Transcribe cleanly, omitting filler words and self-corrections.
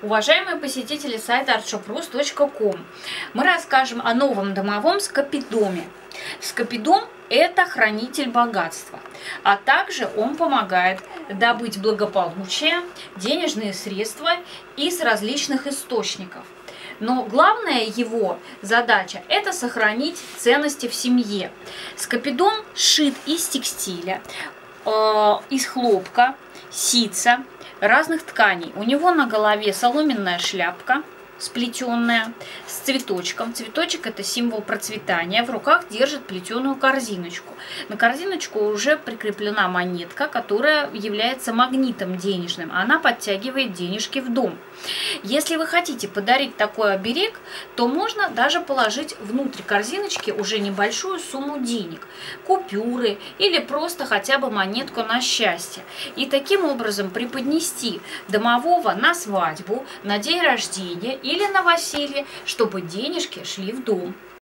Уважаемые посетители сайта artshoprus.com, мы расскажем о новом домовом скопидоме. Скопидом – это хранитель богатства, а также он помогает добыть благополучие, денежные средства из различных источников. Но главная его задача – это сохранить ценности в семье. Скопидом шит из текстиля, из хлопка, ситца, разных тканей. У него на голове соломенная шляпка, сплетенная, с цветочком. Цветочек – это символ процветания. В руках держит плетеную корзиночку. На корзиночку уже прикреплена монетка, которая является магнитом денежным. Она подтягивает денежки в дом. Если вы хотите подарить такой оберег, то можно даже положить внутрь корзиночки уже небольшую сумму денег, купюры или просто хотя бы монетку на счастье. И таким образом преподнести домового на свадьбу, на день рождения или новоселье, чтобы денежки шли в дом.